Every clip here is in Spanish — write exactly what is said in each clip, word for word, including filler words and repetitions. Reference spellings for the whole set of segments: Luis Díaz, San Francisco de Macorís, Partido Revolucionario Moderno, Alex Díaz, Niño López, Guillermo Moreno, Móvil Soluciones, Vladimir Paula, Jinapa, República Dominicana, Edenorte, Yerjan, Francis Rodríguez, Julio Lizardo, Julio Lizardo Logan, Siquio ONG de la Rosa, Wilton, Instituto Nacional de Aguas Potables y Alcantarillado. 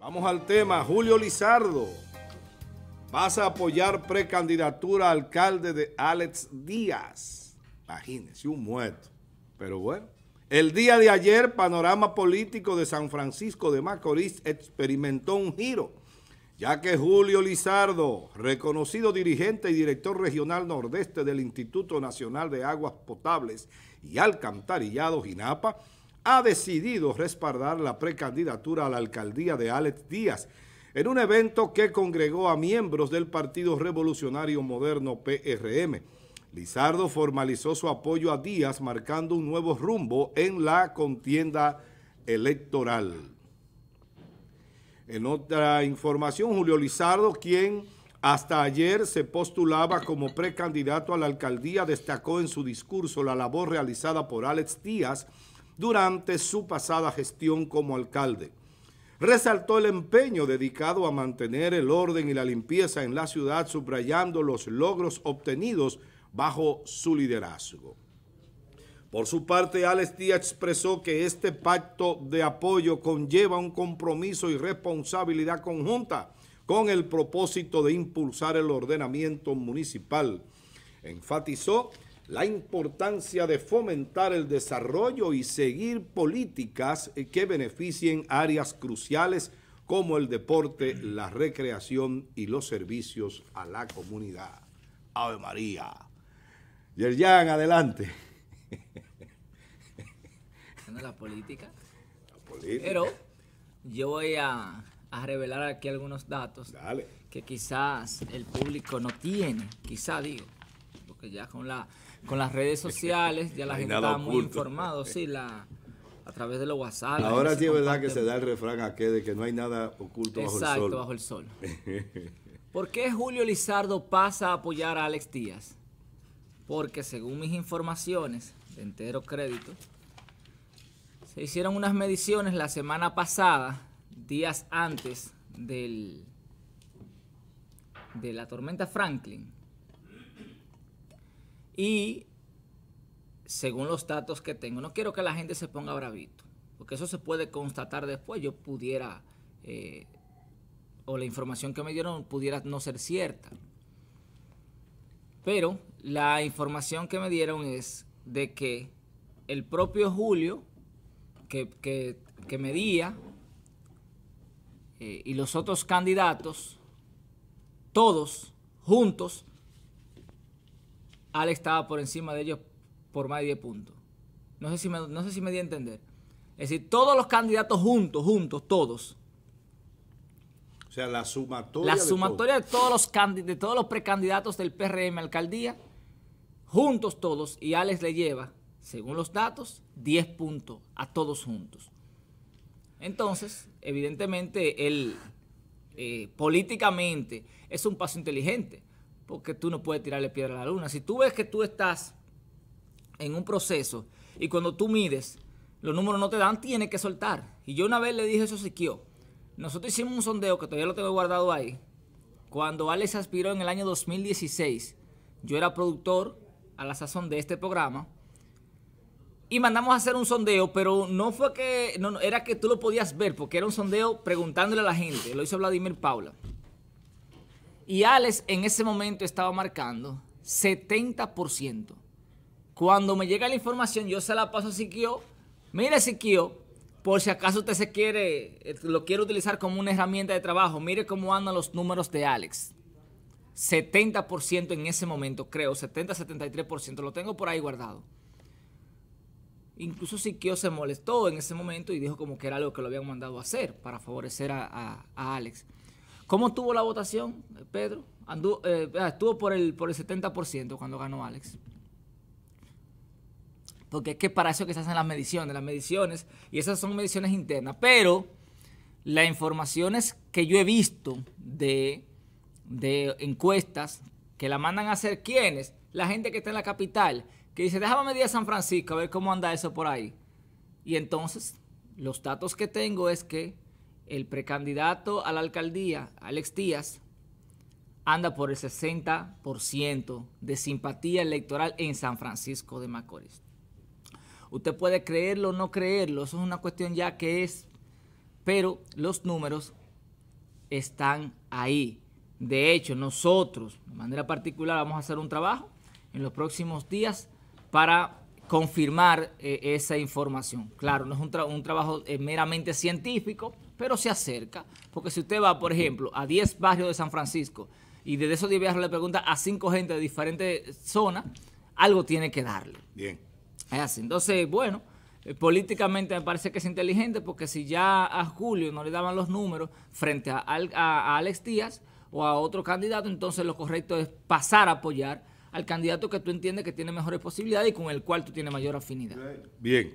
Vamos al tema. Julio Lizardo, vas a apoyar precandidatura a alcalde de Alex Díaz. Imagínense, un muerto. Pero bueno, el día de ayer, panorama político de San Francisco de Macorís experimentó un giro, ya que Julio Lizardo, reconocido dirigente y director regional nordeste del Instituto Nacional de Aguas Potables y Alcantarillado, Jinapa, ha decidido respaldar la precandidatura a la alcaldía de Alex Díaz en un evento que congregó a miembros del Partido Revolucionario Moderno P R M. Lizardo formalizó su apoyo a Díaz, marcando un nuevo rumbo en la contienda electoral. En otra información, Julio Lizardo, quien hasta ayer se postulaba como precandidato a la alcaldía, destacó en su discurso la labor realizada por Alex Díaz durante su pasada gestión como alcalde. Resaltó el empeño dedicado a mantener el orden y la limpieza en la ciudad, subrayando los logros obtenidos bajo su liderazgo. Por su parte, Alex Díaz expresó que este pacto de apoyo conlleva un compromiso y responsabilidad conjunta con el propósito de impulsar el ordenamiento municipal. Enfatizó la importancia de fomentar el desarrollo y seguir políticas que beneficien áreas cruciales como el deporte, la recreación y los servicios a la comunidad. ¡Ave María! Yerjan, adelante. Bueno, la política. La política. Pero yo voy a, a revelar aquí algunos datos. Dale. Que quizás el público no tiene, quizás digo, porque ya con la... Con las redes sociales, ya la gente está muy informada, sí, la, a través de los WhatsApp. Ahora sí es verdad que se da el refrán aquí de que no hay nada oculto bajo el sol. Exacto, bajo el sol. ¿Por qué Julio Lizardo pasa a apoyar a Alex Díaz? Porque según mis informaciones, de entero crédito, se hicieron unas mediciones la semana pasada, días antes del, de la tormenta Franklin. Y según los datos que tengo, no quiero que la gente se ponga bravito, porque eso se puede constatar después. Yo pudiera, eh, o la información que me dieron pudiera no ser cierta. Pero la información que me dieron es de que el propio Julio, que, que, que medía, eh, y los otros candidatos, todos juntos, Alex estaba por encima de ellos por más de diez puntos. No sé si me, no sé si me di a entender. Es decir, todos los candidatos juntos, juntos, todos. O sea, la sumatoria. La sumatoria de todos, de todos los, de todos los precandidatos del P R M alcaldía, juntos todos, y Alex le lleva, según los datos, diez puntos a todos juntos. Entonces, evidentemente, él eh, políticamente es un paso inteligente, porque tú no puedes tirarle piedra a la luna. Si tú ves que tú estás en un proceso y cuando tú mides, los números no te dan, tienes que soltar. Y yo una vez le dije eso a Siquio. Nosotros hicimos un sondeo que todavía lo tengo guardado ahí. Cuando Alex aspiró en el año dos mil dieciséis, yo era productor a la sazón de este programa y mandamos a hacer un sondeo, pero no fue que, no, era que tú lo podías ver, porque era un sondeo preguntándole a la gente. Lo hizo Vladimir Paula. Y Alex en ese momento estaba marcando setenta por ciento. Cuando me llega la información, yo se la paso a Siquio. Mire, Siquio, por si acaso usted se quiere, lo quiere utilizar como una herramienta de trabajo, mire cómo andan los números de Alex. setenta por ciento en ese momento, creo, setenta, setenta y tres por ciento. Lo tengo por ahí guardado. Incluso Siquio se molestó en ese momento y dijo como que era algo que lo habían mandado a hacer para favorecer a, a, a Alex. ¿Cómo estuvo la votación, Pedro? Andú, eh, estuvo por el, por el setenta por ciento cuando ganó Alex. Porque es que para eso que se hacen las mediciones, las mediciones, y esas son mediciones internas. Pero las informaciones que yo he visto de, de encuestas que la mandan a hacer, ¿quiénes? La gente que está en la capital, que dice, déjame medir a San Francisco, a ver cómo anda eso por ahí. Y entonces, los datos que tengo es que el precandidato a la alcaldía, Alex Díaz, anda por el sesenta por ciento de simpatía electoral en San Francisco de Macorís. Usted puede creerlo o no creerlo, eso es una cuestión ya que es, pero los números están ahí. De hecho, nosotros, de manera particular, vamos a hacer un trabajo en los próximos días para confirmar eh, esa información. Claro, no es un, tra un trabajo eh, meramente científico, pero se acerca, porque si usted va, por ejemplo, a diez barrios de San Francisco y desde esos diez barrios le pregunta a cinco gente de diferentes zonas, algo tiene que darle. Bien. Es así. Entonces, bueno, eh, políticamente me parece que es inteligente, porque si ya a Julio no le daban los números frente a, a, a Alex Díaz o a otro candidato, entonces lo correcto es pasar a apoyar al candidato que tú entiendes que tiene mejores posibilidades y con el cual tú tienes mayor afinidad. Bien.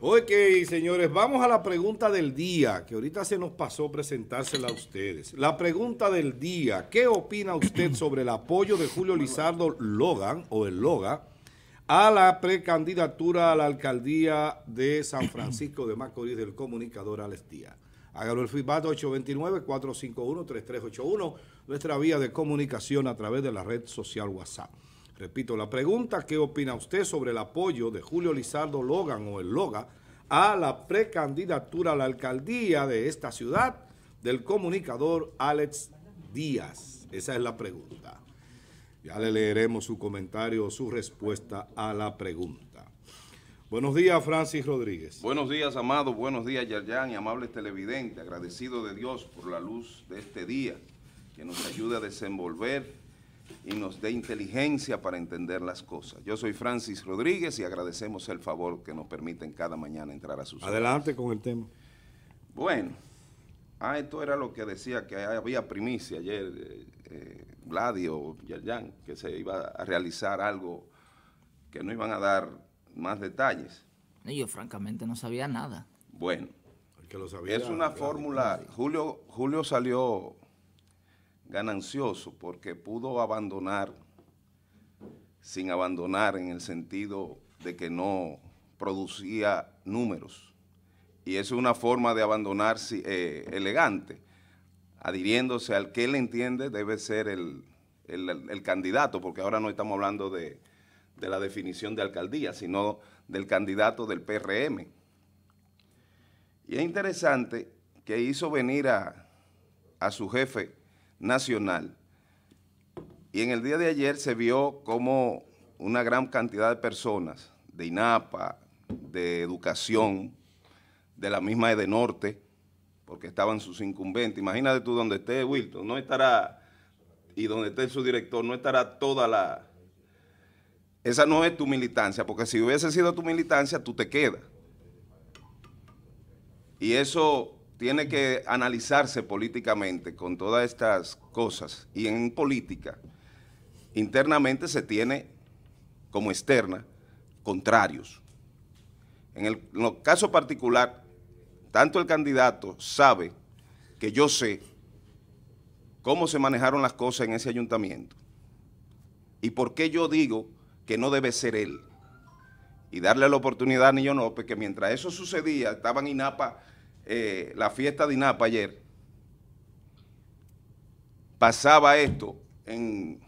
Ok, señores, vamos a la pregunta del día, que ahorita se nos pasó presentársela a ustedes. La pregunta del día: ¿qué opina usted sobre el apoyo de Julio Lizardo Logan, o el Loga, a la precandidatura a la alcaldía de San Francisco de Macorís del comunicador Alex Díaz? Hágalo el feedback ocho dos nueve, cuatro cinco uno, tres tres ocho uno, nuestra vía de comunicación a través de la red social WhatsApp. Repito la pregunta: ¿qué opina usted sobre el apoyo de Julio Lizardo Logan, o el Loga, a la precandidatura a la alcaldía de esta ciudad del comunicador Alex Díaz? Esa es la pregunta. Ya le leeremos su comentario o su respuesta a la pregunta. Buenos días, Francis Rodríguez. Buenos días, Amado. Buenos días, Yarjan y amables televidentes. Agradecido de Dios por la luz de este día, que nos ayude a desenvolver y nos dé inteligencia para entender las cosas. Yo soy Francis Rodríguez y agradecemos el favor que nos permiten cada mañana entrar a sus... Adelante horas. Con el tema. Bueno, ah, esto era lo que decía, que había primicia ayer, eh, eh, Vladio, Yerjan, que se iba a realizar algo que no iban a dar más detalles. Yo francamente no sabía nada. Bueno, el que lo sabía es una fórmula. Julio, Julio salió ganancioso porque pudo abandonar sin abandonar, en el sentido de que no producía números, y eso es una forma de abandonar eh, elegante, adhiriéndose al que él entiende debe ser el, el, el, el candidato, porque ahora no estamos hablando de, de la definición de alcaldía, sino del candidato del P R M. Y es interesante que hizo venir a, a su jefe nacional. Y en el día de ayer se vio como una gran cantidad de personas de Jinapa, de Educación, de la misma Edenorte, porque estaban sus incumbentes. Imagínate tú, donde esté Wilton, no estará, y donde esté su director, no estará toda la... Esa no es tu militancia, porque si hubiese sido tu militancia, tú te quedas. Y eso tiene que analizarse políticamente con todas estas cosas. Y en política, internamente se tiene, como externa, contrarios. En el, en el caso particular, tanto el candidato sabe que yo sé cómo se manejaron las cosas en ese ayuntamiento y por qué yo digo que no debe ser él. Y darle la oportunidad a Niño López, que mientras eso sucedía, estaba en Jinapa... Eh, la fiesta de Jinapa ayer, pasaba esto en,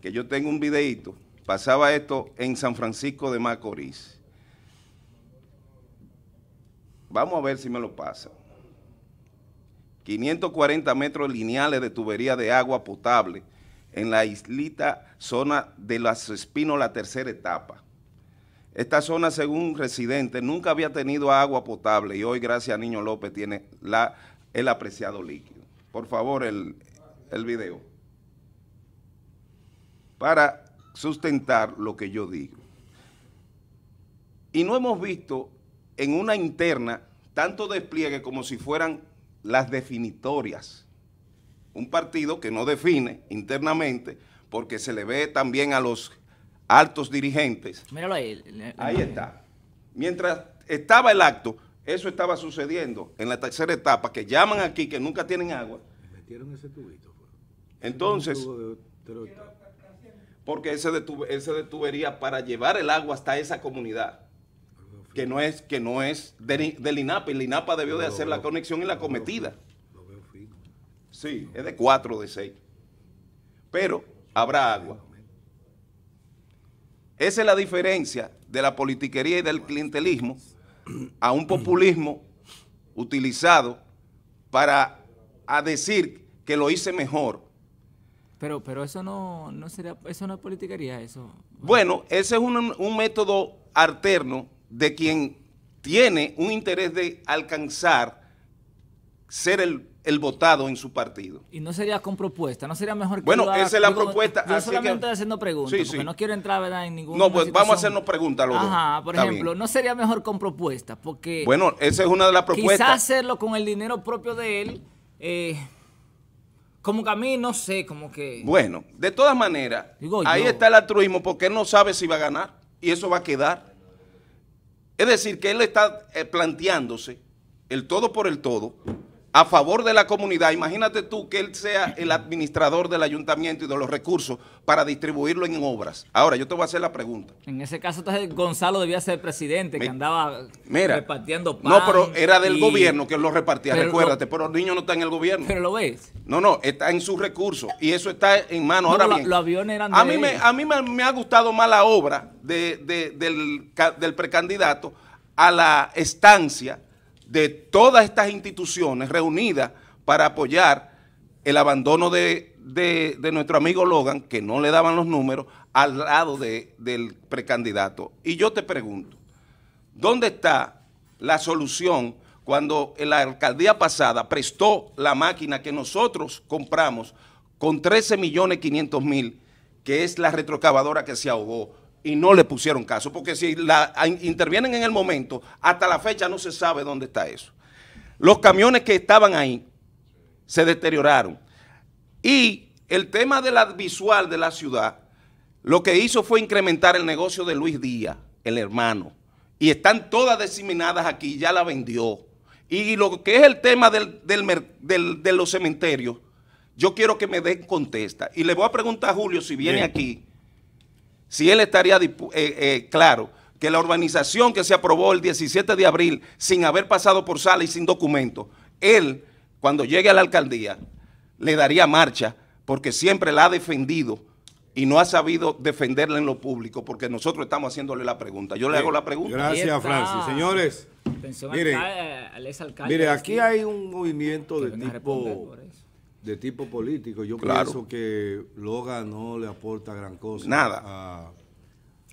que yo tengo un videíto, pasaba esto en San Francisco de Macorís. Vamos a ver si me lo pasa. quinientos cuarenta metros lineales de tubería de agua potable en la islita zona de Los Espinos, la tercera etapa. Esta zona, según residentes, nunca había tenido agua potable y hoy, gracias a Niño López, tiene la, el apreciado líquido. Por favor, el, el video. Para sustentar lo que yo digo. Y no hemos visto en una interna tanto despliegue como si fueran las definitorias. Un partido que no define internamente, porque se le ve también a los altos dirigentes. Míralo ahí. Ahí está. Mientras estaba el acto, eso estaba sucediendo en la tercera etapa, que llaman aquí, que nunca tienen agua. Metieron ese tubito. Entonces, porque ese de, tu, ese de tubería para llevar el agua hasta esa comunidad, que no es, que no es del de INAPA. El INAPA debió de hacer la conexión y la cometida. Sí, es de cuatro, de seis. Pero habrá agua. Esa es la diferencia de la politiquería y del clientelismo a un populismo utilizado para a decir que lo hice mejor. Pero, pero eso no, no sería, eso no es politiquería, eso. Bueno, ese es un, un método alterno de quien tiene un interés de alcanzar ser el, el votado en su partido. Y no sería con propuesta, no sería mejor que... Bueno, lo haga, esa es la yo, propuesta. Yo así solamente que... estoy haciendo preguntas, sí, porque sí. No quiero entrar, ¿verdad?, en ninguna... No, pues situación. Vamos a hacernos preguntas los dos. Ajá, por Está ejemplo, bien. No sería mejor con propuestas, porque... Bueno, esa es una de las propuestas. Quizás hacerlo con el dinero propio de él... Eh, Como que a mí, no sé, como que... Bueno, de todas maneras, digo, ahí yo. Está el altruismo, porque él no sabe si va a ganar y eso va a quedar. Es decir, que él está eh, planteándose el todo por el todo a favor de la comunidad. Imagínate tú que él sea el administrador del ayuntamiento y de los recursos para distribuirlo en obras. Ahora, yo te voy a hacer la pregunta. En ese caso, Gonzalo debía ser presidente, me, que andaba mira, repartiendo pan. No, pero era del y, gobierno que lo repartía, pero recuérdate, lo, pero el niño no está en el gobierno. ¿Pero lo ves? No, no, está en sus recursos y eso está en manos. No, ahora lo, bien, los aviones eran de a mí él. Me, a mí me, me ha gustado más la obra de, de, del, del precandidato a la estancia de todas estas instituciones reunidas para apoyar el abandono de, de, de nuestro amigo Logan, que no le daban los números, al lado de, del precandidato. Y yo te pregunto, ¿dónde está la solución cuando la alcaldía pasada prestó la máquina que nosotros compramos con trece millones quinientos mil, que es la retrocavadora que se ahogó? Y no le pusieron caso, porque si la intervienen en el momento, hasta la fecha no se sabe dónde está eso. Los camiones que estaban ahí se deterioraron. Y el tema de la visual de la ciudad, lo que hizo fue incrementar el negocio de Luis Díaz, el hermano. Y están todas diseminadas aquí, ya la vendió. Y lo que es el tema del, del, del, de los cementerios, yo quiero que me den contesta. Y le voy a preguntar a Julio si viene Bien. Aquí. Si él estaría eh, eh, claro que la urbanización que se aprobó el diecisiete de abril sin haber pasado por sala y sin documento, él cuando llegue a la alcaldía le daría marcha, porque siempre la ha defendido y no ha sabido defenderla en lo público, porque nosotros estamos haciéndole la pregunta. Yo le sí, hago la pregunta. Gracias, Francis. Señores, miren, alcalde, mire, aquí hay un movimiento de tipo... de tipo político. Yo claro. pienso que Logan no le aporta gran cosa Nada. A,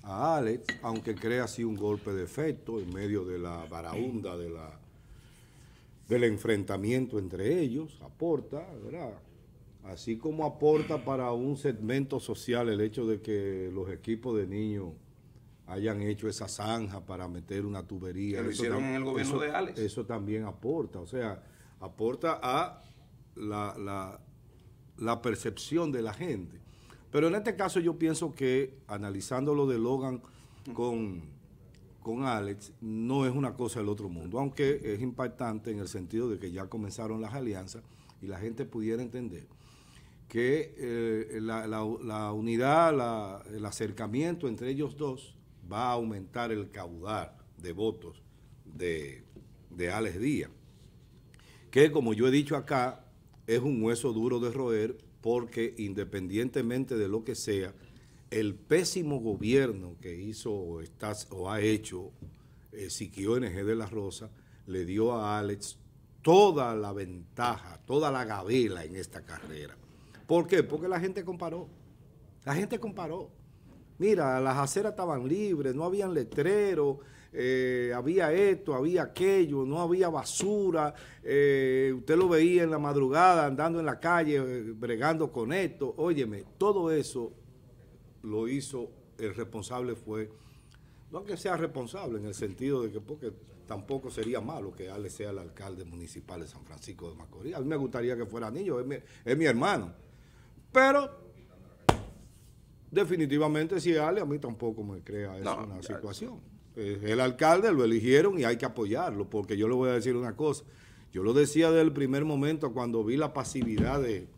a Alex, aunque crea así un golpe de efecto en medio de la baraúnda de la, del enfrentamiento entre ellos, aporta, ¿verdad? Así como aporta para un segmento social el hecho de que los equipos de niños hayan hecho esa zanja para meter una tubería. Que lo eso hicieron en el gobierno eso, de Alex. Eso también aporta, o sea, aporta a... La, la, la percepción de la gente. Pero en este caso yo pienso que, analizando lo de Logan con, con Alex, no es una cosa del otro mundo, aunque es impactante en el sentido de que ya comenzaron las alianzas y la gente pudiera entender que eh, la, la, la unidad, la, el acercamiento entre ellos dos va a aumentar el caudal de votos de, de Alex Díaz, que, como yo he dicho acá, es un hueso duro de roer, porque independientemente de lo que sea, el pésimo gobierno que hizo o, está, o ha hecho eh, Siquio O N G de la Rosa le dio a Alex toda la ventaja, toda la gabela en esta carrera. ¿Por qué? Porque la gente comparó. La gente comparó. Mira, las aceras estaban libres, no habían letreros, eh, había esto, había aquello, no había basura, eh, usted lo veía en la madrugada andando en la calle, eh, bregando con esto. Óyeme, todo eso lo hizo, el responsable fue, no que sea responsable en el sentido de que, porque tampoco sería malo que Alex sea el alcalde municipal de San Francisco de Macorís. A mí me gustaría que fuera Niño, es mi, es mi hermano, pero... definitivamente, si Ale, a mí tampoco me crea eso no, una ya, situación. El alcalde lo eligieron y hay que apoyarlo, porque yo le voy a decir una cosa. Yo lo decía desde el primer momento cuando vi la pasividad de...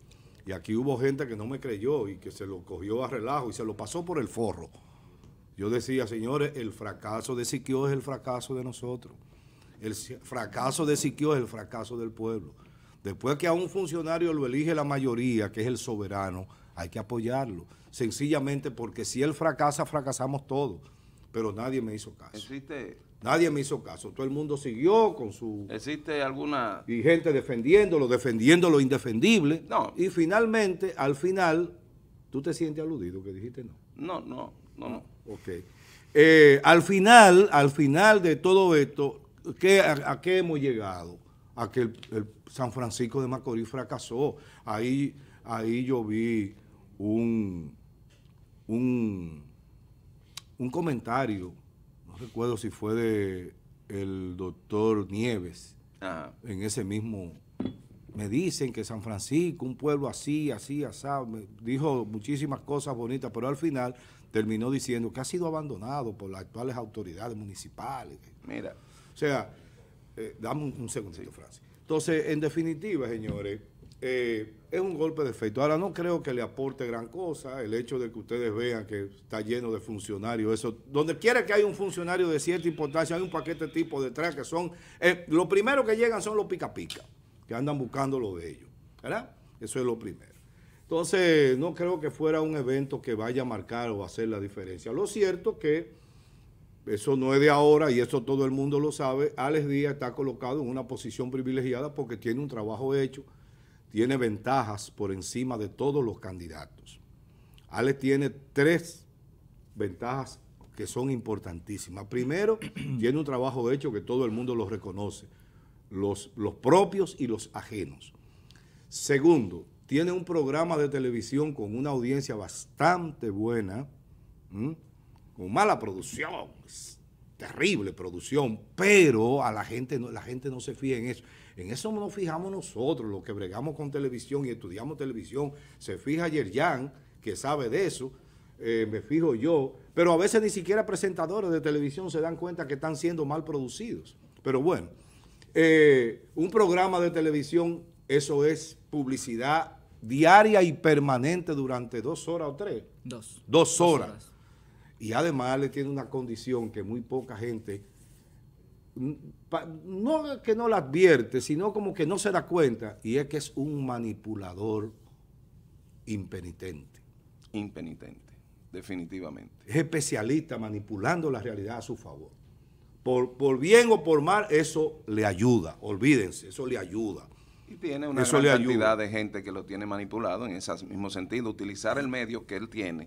Y aquí hubo gente que no me creyó y que se lo cogió a relajo y se lo pasó por el forro. Yo decía, señores, el fracaso de Siquio es el fracaso de nosotros. El fracaso de Siquio es el fracaso del pueblo. Después que a un funcionario lo elige la mayoría, que es el soberano, hay que apoyarlo, sencillamente porque si él fracasa, fracasamos todos. pero nadie me hizo caso. Existe... Nadie me hizo caso, todo el mundo siguió con su... ¿Existe alguna...? Y gente defendiéndolo, defendiendo lo indefendible. No. Y finalmente, al final, ¿tú te sientes aludido que dijiste no? No, no, no, no. Ok. Eh, al final, al final de todo esto, ¿qué, a, a qué hemos llegado? A que el, el San Francisco de Macorís fracasó. Ahí, ahí yo vi un, un, un comentario... Recuerdo si fue de el doctor Nieves. Ajá. En ese mismo me dicen que San Francisco, un pueblo así, así, así, dijo muchísimas cosas bonitas, pero al final terminó diciendo que ha sido abandonado por las actuales autoridades municipales. Mira, o sea, eh, dame un, un segundito, sí. Francis. Entonces, en definitiva, señores, eh, es un golpe de efecto. Ahora, no creo que le aporte gran cosa el hecho de que ustedes vean que está lleno de funcionarios. Eso, donde quiera que haya un funcionario de cierta importancia, hay un paquete tipo detrás que son... Eh, lo primero que llegan son los pica-pica, que andan buscando lo de ellos, ¿verdad? Eso es lo primero. Entonces, no creo que fuera un evento que vaya a marcar o hacer la diferencia. Lo cierto que eso no es de ahora y eso todo el mundo lo sabe. Alex Díaz está colocado en una posición privilegiada porque tiene un trabajo hecho, tiene ventajas por encima de todos los candidatos. Alex tiene tres ventajas que son importantísimas. Primero, tiene un trabajo hecho que todo el mundo lo reconoce, los, los propios y los ajenos. Segundo, tiene un programa de televisión con una audiencia bastante buena, ¿m? con mala producción, terrible producción, pero a la gente no, la gente no se fía en eso. En eso nos fijamos nosotros, los que bregamos con televisión y estudiamos televisión. Se fija Yerjan, que sabe de eso, eh, me fijo yo. Pero a veces ni siquiera presentadores de televisión se dan cuenta que están siendo mal producidos. Pero bueno, eh, un programa de televisión, eso es publicidad diaria y permanente durante dos horas o tres. Dos. Dos horas. Dos horas. Y además le tiene una condición que muy poca gente... no que no la advierte, sino como que no se da cuenta, y es que es un manipulador impenitente. Impenitente, definitivamente. Es especialista manipulando la realidad a su favor. Por, por bien o por mal, eso le ayuda, olvídense, eso le ayuda. Y tiene una gran cantidad de gente que lo tiene manipulado en ese mismo sentido, utilizar el medio que él tiene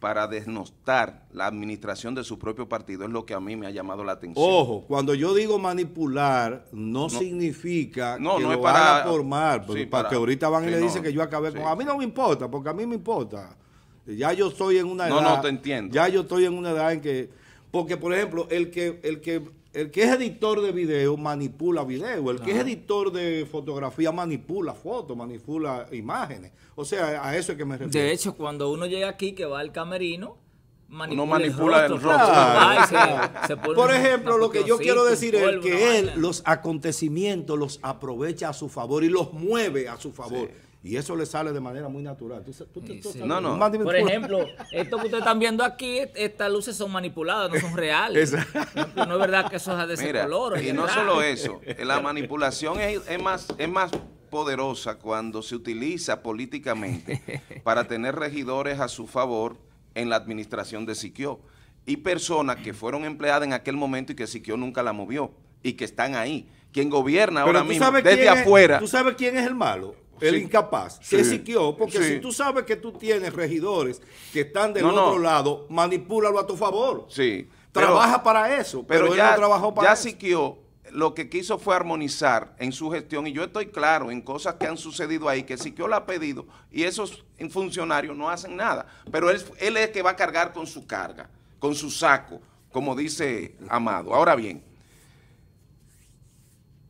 para desnostar la administración de su propio partido, es lo que a mí me ha llamado la atención. Ojo, cuando yo digo manipular, no, no significa no, que no lo es para, van a formar, sí, para, para que ahorita van sí, y le no, dicen que yo acabé sí. con... A mí no me importa, porque a mí me importa. Ya yo estoy en una edad... No, no, te entiendo. Ya yo estoy en una edad en que... Porque, por ejemplo, el que, el que, el que es editor de video manipula video, el que Ajá. es editor de fotografía manipula fotos, manipula imágenes. O sea, a eso es que me refiero. De hecho, cuando uno llega aquí, que va al camerino, manipula, uno manipula el rostro. El rostro. Ay, se, se pone por ejemplo, lo que yo quiero decir es que él, los acontecimientos los aprovecha a su favor y los mueve a su favor. Sí. Y eso le sale de manera muy natural. ¿Tú, tú, tú, sí, sí. No, no. Por ejemplo, esto que ustedes están viendo aquí, estas luces son manipuladas, no son reales. No, no es verdad que eso es de ese Mira, color. Y no solo eso, la manipulación es, es, más, es más poderosa cuando se utiliza políticamente para tener regidores a su favor en la administración de Siquio. Y personas que fueron empleadas en aquel momento y que Siquio nunca la movió y que están ahí. Quien gobierna Pero ahora mismo desde afuera. Es, ¿Tú sabes quién es el malo? El sí. incapaz, sí. que Siquio, porque sí. si tú sabes que tú tienes regidores que están del no, otro no. lado, manipúlalo a tu favor. Sí. Trabaja pero, para eso, pero, pero ya él no trabajó para ya eso. Ya Siquio lo que quiso fue armonizar en su gestión, y yo estoy claro en cosas que han sucedido ahí, que Siquio lo ha pedido, y esos funcionarios no hacen nada. Pero él, él es el que va a cargar con su carga, con su saco, como dice Amado. Ahora bien,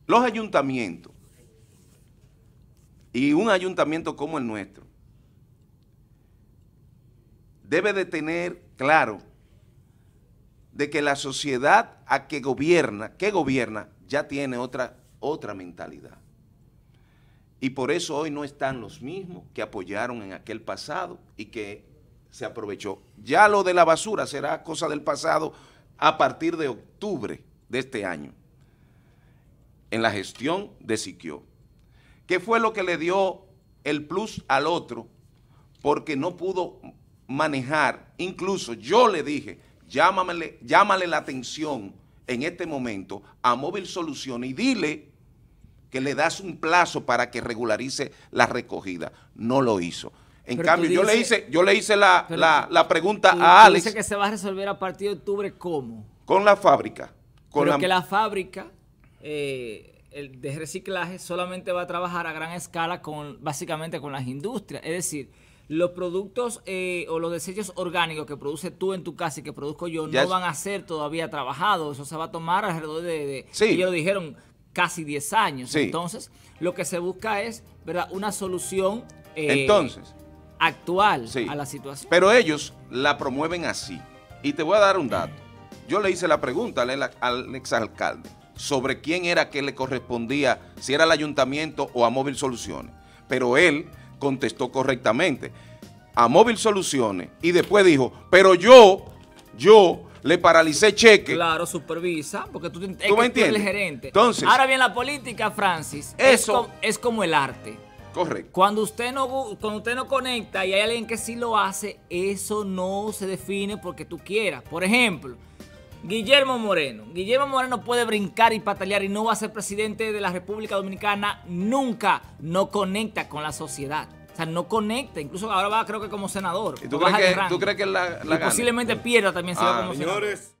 los ayuntamientos, y un ayuntamiento como el nuestro debe de tener claro de que la sociedad a que gobierna, que gobierna, ya tiene otra, otra mentalidad. Y por eso hoy no están los mismos que apoyaron en aquel pasado y que se aprovechó. Ya lo de la basura será cosa del pasado a partir de octubre de este año, en la gestión de Siquio. ¿Qué fue lo que le dio el plus al otro? Porque no pudo manejar. Incluso yo le dije llámale, llámale la atención en este momento a Móvil Soluciones y dile que le das un plazo para que regularice la recogida. No lo hizo. En pero cambio, dices, yo le hice, yo le hice la, la, la pregunta tú, a Alex. Dice que se va a resolver a partir de octubre, ¿cómo? Con la fábrica. Con pero la... que la fábrica eh, el de reciclaje solamente va a trabajar a gran escala con básicamente con las industrias. Es decir, los productos eh, o los desechos orgánicos que produces tú en tu casa y que produzco yo ya no es... van a ser todavía trabajados. Eso se va a tomar alrededor de, de sí. ellos lo dijeron, casi diez años. Sí. Entonces, lo que se busca es, ¿verdad?, una solución eh, entonces actual sí. a la situación. Pero ellos la promueven así. Y te voy a dar un dato. Yo le hice la pregunta al, al exalcalde sobre quién era que le correspondía, si era al ayuntamiento o a Móvil Soluciones. Pero él contestó correctamente a Móvil Soluciones y después dijo, pero yo, yo le paralicé cheque. Claro, supervisa, porque tú, ¿Tú, tú eres el gerente. Entonces, ahora bien, la política, Francis, eso, es, com, es como el arte. Correcto. Cuando usted no cuando usted no conecta y hay alguien que sí lo hace, eso no se define porque tú quieras. Por ejemplo, Guillermo Moreno. Guillermo Moreno puede brincar y patalear y no va a ser presidente de la República Dominicana nunca. No conecta con la sociedad. O sea, no conecta. Incluso ahora va, creo que como senador. ¿Y tú, crees que, ¿tú crees que la, la y posiblemente pierda también si ah, va como senador? Señores.